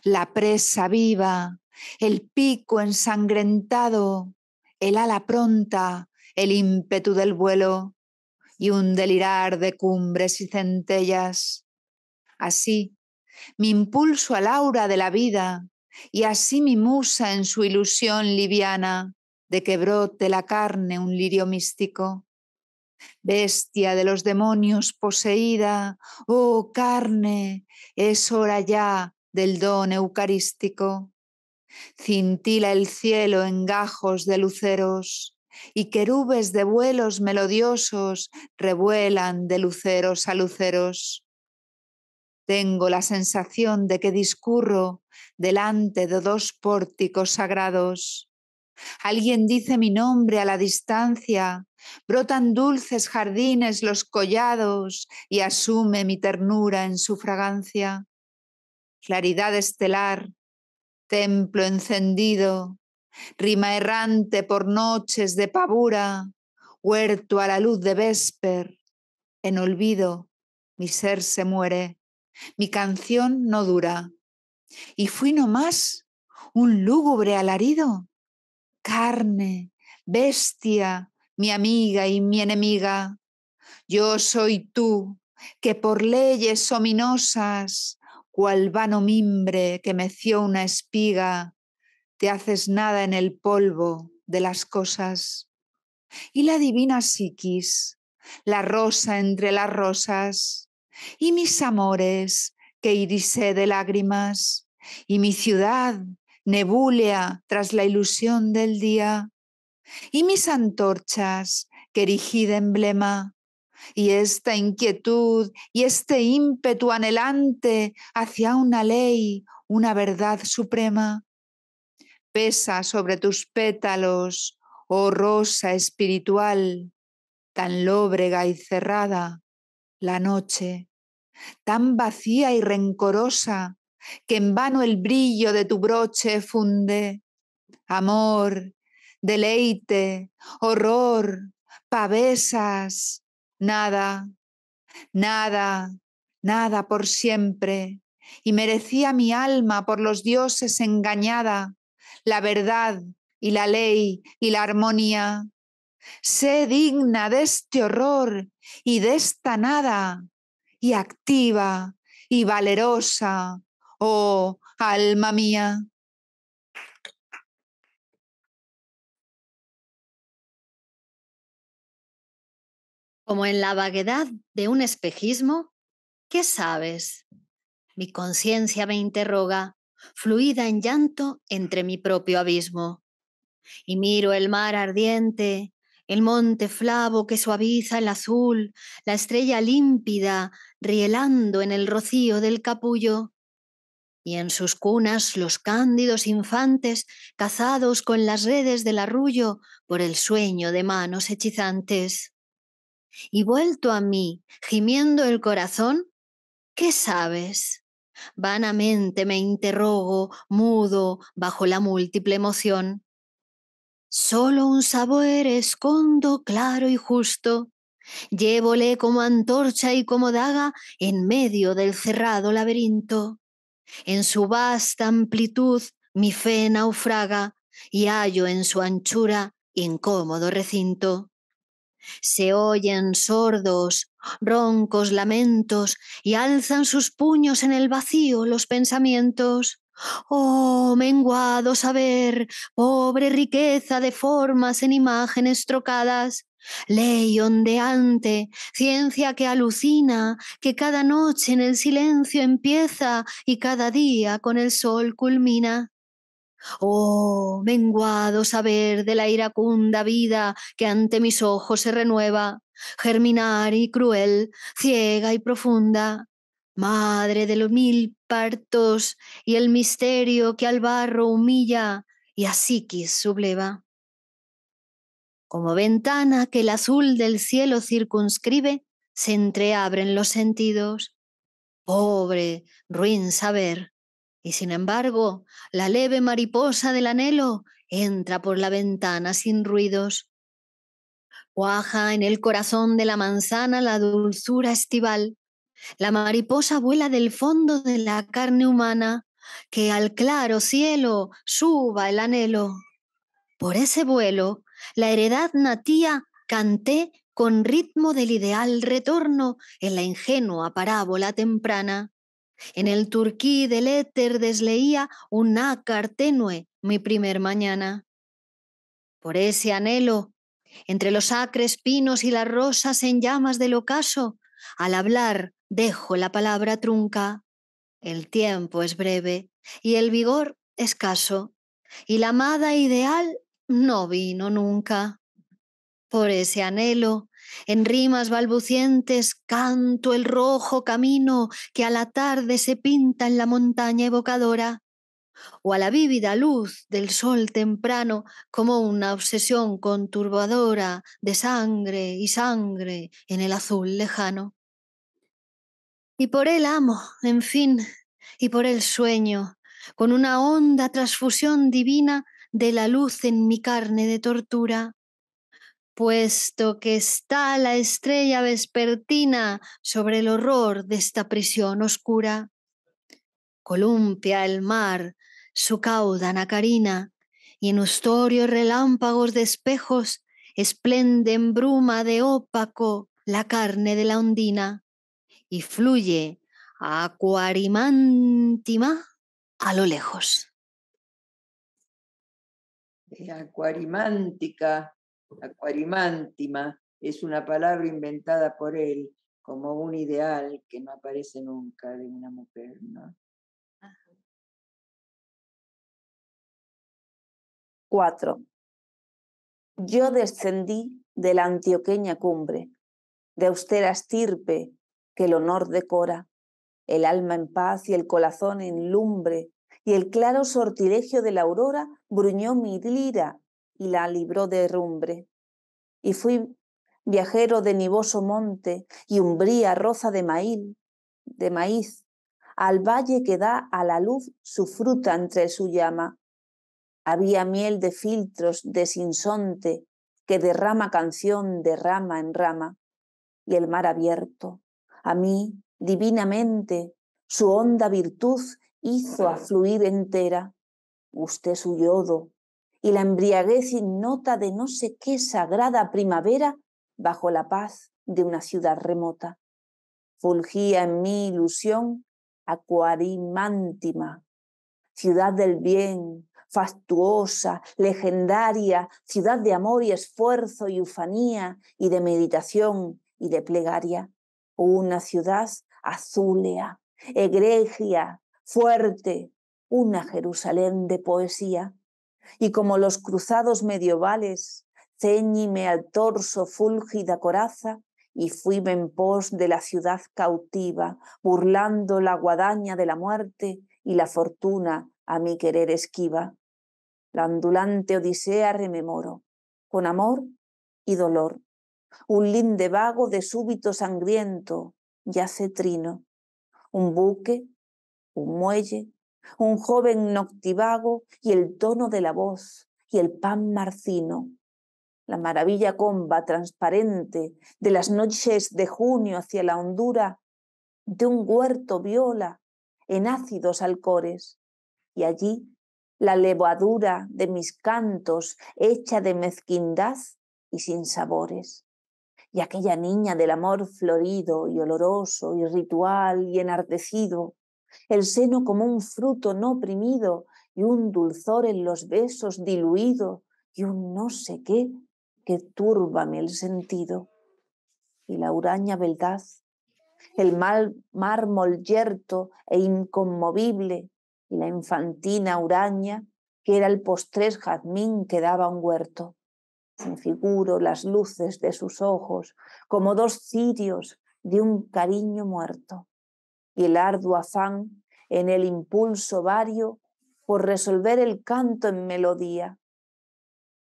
La presa viva, el pico ensangrentado, el ala pronta, el ímpetu del vuelo y un delirar de cumbres y centellas. Así, mi impulso al aura de la vida y así mi musa en su ilusión liviana de que brote la carne un lirio místico. Bestia de los demonios poseída, oh carne, es hora ya del don eucarístico. Cintila el cielo en gajos de luceros y querubes de vuelos melodiosos revuelan de luceros a luceros. Tengo la sensación de que discurro delante de dos pórticos sagrados. Alguien dice mi nombre a la distancia, brotan dulces jardines los collados y asume mi ternura en su fragancia. Claridad estelar, templo encendido, rima errante por noches de pavura, huerto a la luz de vesper, en olvido mi ser se muere, mi canción no dura. Y fui nomás un lúgubre alarido. Carne, bestia, mi amiga y mi enemiga, yo soy tú, que por leyes ominosas, cual vano mimbre que meció una espiga, te haces nada en el polvo de las cosas. Y la divina psiquis, la rosa entre las rosas, y mis amores que irisé de lágrimas, y mi ciudad, nebúlea tras la ilusión del día, y mis antorchas que erigí de emblema, y esta inquietud y este ímpetu anhelante hacia una ley, una verdad suprema. Pesa sobre tus pétalos, oh rosa espiritual, tan lóbrega y cerrada, la noche, tan vacía y rencorosa, que en vano el brillo de tu broche funde. Amor, deleite, horror, pavesas, nada, nada, nada por siempre. Y merecía mi alma por los dioses engañada, la verdad y la ley y la armonía. Sé digna de este horror y de esta nada, y activa y valerosa, oh, alma mía. Como en la vaguedad de un espejismo, ¿qué sabes? Mi conciencia me interroga, fluida en llanto entre mi propio abismo. Y miro el mar ardiente, el monte flavo que suaviza el azul, la estrella límpida rielando en el rocío del capullo. Y en sus cunas los cándidos infantes, cazados con las redes del arrullo por el sueño de manos hechizantes. Y vuelto a mí, gimiendo el corazón, ¿qué sabes? Vanamente me interrogo, mudo, bajo la múltiple emoción. Solo un sabor escondo, claro y justo, Llévole como antorcha y como daga en medio del cerrado laberinto. En su vasta amplitud mi fe naufraga y hallo en su anchura incómodo recinto. Se oyen sordos, roncos lamentos y alzan sus puños en el vacío los pensamientos. Oh, menguado saber, pobre riqueza de formas en imágenes trocadas, ley ondeante, ciencia que alucina, que cada noche en el silencio empieza y cada día con el sol culmina. Oh, menguado saber de la iracunda vida que ante mis ojos se renueva, germinar y cruel, ciega y profunda, madre de los mil partos y el misterio que al barro humilla y a Psiquis subleva. Como ventana que el azul del cielo circunscribe, se entreabren los sentidos. Pobre, ruin saber. Y sin embargo, la leve mariposa del anhelo entra por la ventana sin ruidos. Cuaja en el corazón de la manzana la dulzura estival. La mariposa vuela del fondo de la carne humana, que al claro cielo suba el anhelo. Por ese vuelo, la heredad natía canté con ritmo del ideal retorno en la ingenua parábola temprana. En el turquí del éter desleía un nácar tenue mi primer mañana. Por ese anhelo, entre los acres pinos y las rosas en llamas del ocaso, al hablar dejo la palabra trunca. El tiempo es breve y el vigor escaso, y la amada ideal no vino nunca. Por ese anhelo, en rimas balbucientes canto el rojo camino que a la tarde se pinta en la montaña evocadora, o a la vívida luz del sol temprano como una obsesión conturbadora de sangre y sangre en el azul lejano. Y por él amo, en fin, y por él sueño, con una honda transfusión divina de la luz en mi carne de tortura. Puesto que está la estrella vespertina sobre el horror de esta prisión oscura. Columpia el mar su cauda nacarina, y en ustorios relámpagos de espejos esplende en bruma de ópaco la carne de la ondina, y fluye a Acuarimántima a lo lejos. Acuarimántica. Acuarimántima es una palabra inventada por él como un ideal que no aparece nunca de una mujer, ¿no? 4. Yo descendí de la antioqueña cumbre, de austera estirpe que el honor decora, el alma en paz y el corazón en lumbre, y el claro sortilegio de la aurora bruñó mi lira y la libró de herrumbre. Y fui viajero de nivoso monte y umbría roza de maíz, al valle que da a la luz su fruta entre su llama. Había miel de filtros de sinsonte que derrama canción de rama en rama, y el mar abierto, a mí, divinamente, su honda virtud hizo afluir entera. Gusté su yodo, y la embriaguez ignota de no sé qué sagrada primavera bajo la paz de una ciudad remota. Fulgía en mi ilusión Acuarimántima, ciudad del bien, fastuosa, legendaria, ciudad de amor y esfuerzo y ufanía y de meditación y de plegaria. Una ciudad azulea, egregia, fuerte, una Jerusalén de poesía. Y como los cruzados medievales, ceñíme al torso fúlgida coraza y fuíme en pos de la ciudad cautiva, burlando la guadaña de la muerte y la fortuna a mi querer esquiva. La ondulante odisea rememoro, con amor y dolor. Un linde vago de súbito sangriento yace trino, un buque, un muelle, un joven noctivago y el tono de la voz y el pan marcino. la maravilla comba transparente de las noches de junio hacia la hondura de un huerto viola en ácidos alcores, y allí la levadura de mis cantos hecha de mezquindad y sin sabores, y aquella niña del amor florido y oloroso y ritual y enardecido, el seno como un fruto no oprimido y un dulzor en los besos diluido y un no sé qué que túrbame el sentido, y la huraña beldad, el mármol yerto e inconmovible, y la infantina huraña que era el postrés jazmín que daba un huerto. Me figuro las luces de sus ojos como dos cirios de un cariño muerto, y el arduo afán en el impulso vario por resolver el canto en melodía.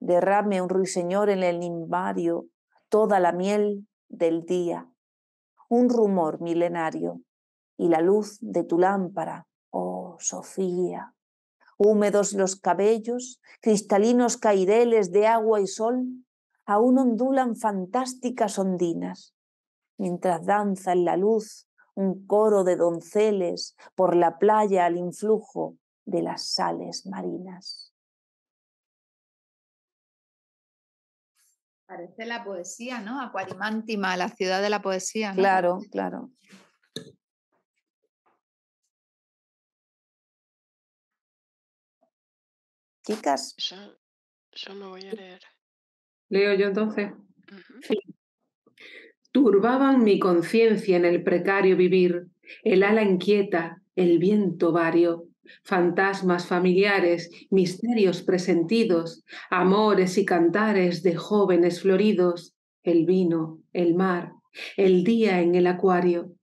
Derrame un ruiseñor en el nimbario toda la miel del día, un rumor milenario y la luz de tu lámpara, oh Sofía. Húmedos los cabellos, cristalinos caireles de agua y sol, aún ondulan fantásticas ondinas, mientras danza en la luz un coro de donceles por la playa al influjo de las sales marinas. Parece la poesía, ¿no? Acuarimántima, la ciudad de la poesía, ¿no? Claro, claro. Chicas. Yo no voy a leer. Leo yo entonces. Turbaban mi conciencia en el precario vivir, el ala inquieta, el viento vario, fantasmas familiares, misterios presentidos, amores y cantares de jóvenes floridos, el vino, el mar, el día en el acuario,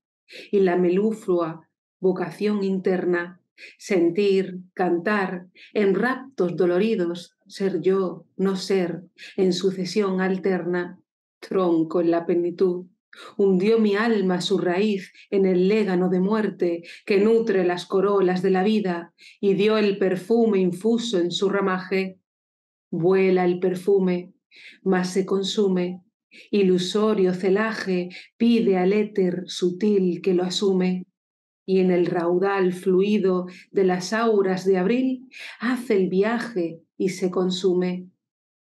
y la meluflua vocación interna, sentir, cantar, en raptos doloridos, ser yo, no ser, en sucesión alterna, tronco en la plenitud. Hundió mi alma su raíz en el légano de muerte que nutre las corolas de la vida y dio el perfume infuso en su ramaje. Vuela el perfume, mas se consume, ilusorio celaje pide al éter sutil que lo asume. Y en el raudal fluido de las auras de abril hace el viaje y se consume.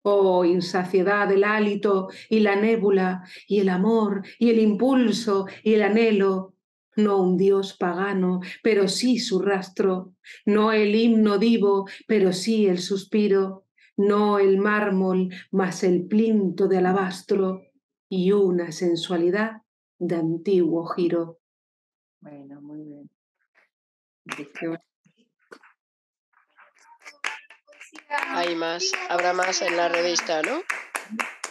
Oh, insaciedad del hálito y la nébula, y el amor, y el impulso, y el anhelo. No un dios pagano, pero sí su rastro. No el himno divo, pero sí el suspiro. No el mármol, mas el plinto de alabastro. Y una sensualidad de antiguo giro. Bueno, muy bien. Hay más, habrá más en la revista, ¿no?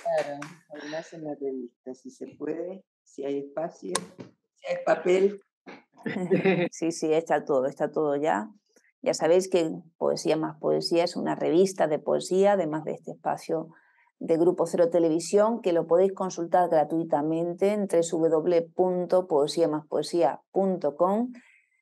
Claro, hay más en la revista, si se puede, si hay espacio, si hay papel. Sí, sí, está todo ya. Ya sabéis que Poesía más Poesía es una revista de poesía, además de este espacio de Grupo Cero Televisión, que lo podéis consultar gratuitamente en www.poesiamaspoesia.com,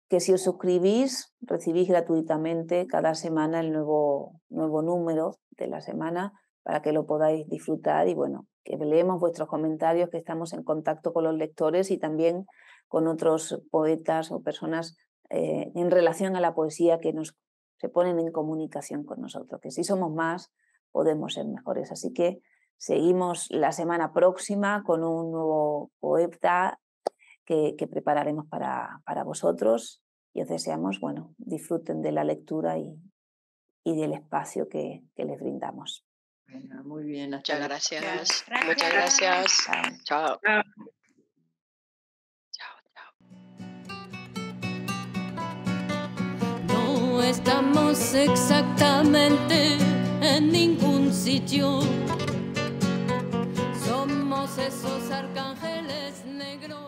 que si os suscribís recibís gratuitamente cada semana el nuevo número de la semana para que lo podáis disfrutar, y bueno, que leemos vuestros comentarios, que estamos en contacto con los lectores y también con otros poetas o personas en relación a la poesía que nos se ponen en comunicación con nosotros, que si somos más podemos ser mejores. Así que seguimos la semana próxima con un nuevo poeta que prepararemos para vosotros, y os deseamos, bueno, disfruten de la lectura y del espacio que les brindamos. Bueno, muy bien. Muchas gracias. Muchas gracias. Chao. Chao. No estamos exactamente en ningún sitio, somos esos arcángeles negros.